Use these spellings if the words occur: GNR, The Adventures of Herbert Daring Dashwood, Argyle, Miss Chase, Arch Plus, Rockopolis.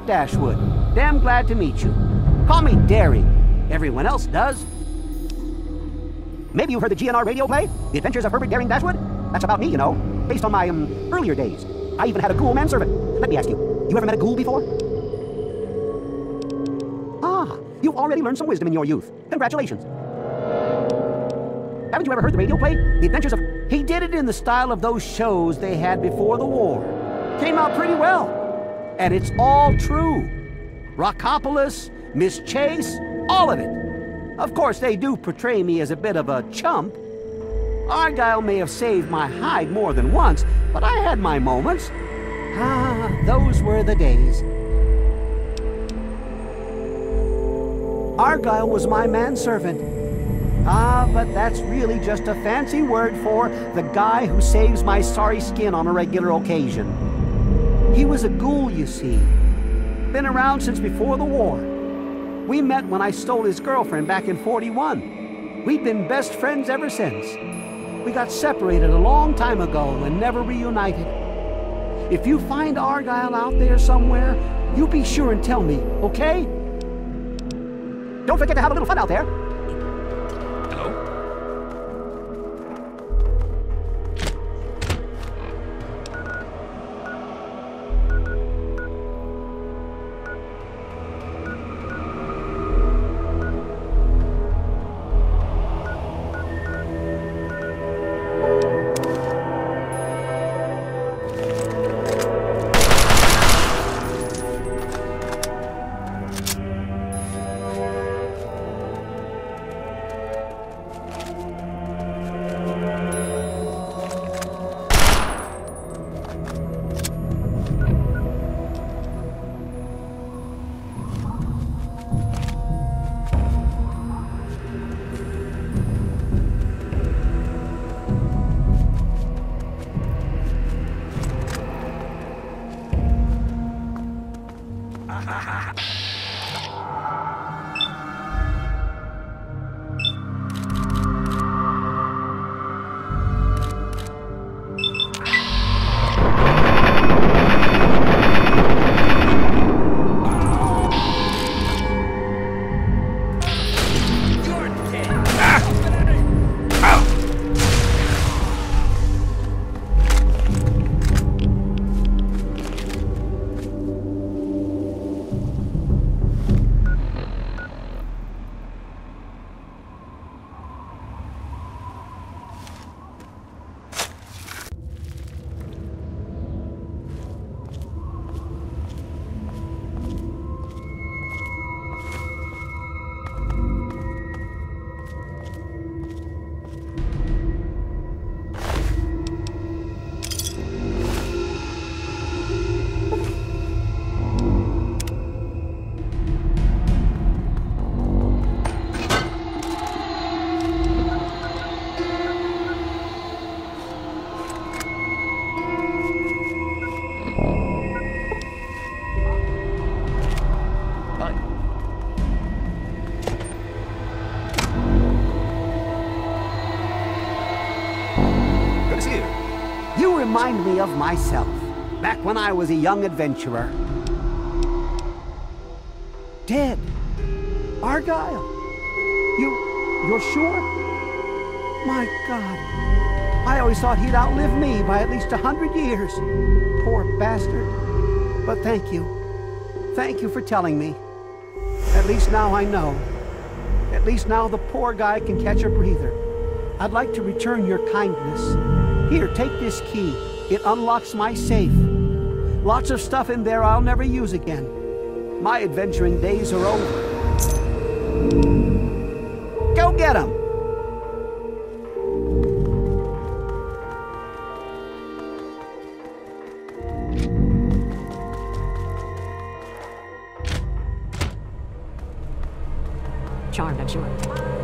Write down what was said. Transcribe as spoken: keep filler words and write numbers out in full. Herbert Dashwood. Damn glad to meet you. Call me Daring. Everyone else does. Maybe you've heard the G N R radio play, The Adventures of Herbert Daring Dashwood? That's about me, you know, based on my um, earlier days. I even had a ghoul manservant. Let me ask you, you ever met a ghoul before? Ah, you've already learned some wisdom in your youth. Congratulations. Haven't you ever heard the radio play, The Adventures of... He did it in the style of those shows they had before the war. Came out pretty well. And it's all true. Rockopolis, Miss Chase, all of it. Of course, they do portray me as a bit of a chump. Argyle may have saved my hide more than once, but I had my moments. Ah, those were the days. Argyle was my manservant. Ah, but that's really just a fancy word for the guy who saves my sorry skin on a regular occasion. He was a ghoul, you see. Been around since before the war. We met when I stole his girlfriend back in forty-one. We've been best friends ever since. We got separated a long time ago and never reunited. If you find Argyle out there somewhere, you be sure and tell me, okay? Don't forget to have a little fun out there. Remind me of myself, back when I was a young adventurer. Dead. Argyle. You... you're sure? My God. I always thought he'd outlive me by at least a hundred years. Poor bastard. But thank you. Thank you for telling me. At least now I know. At least now the poor guy can catch a breather. I'd like to return your kindness. Here, take this key. It unlocks my safe. Lots of stuff in there I'll never use again. My adventuring days are over. Go get 'em! Charmed, I'm sure.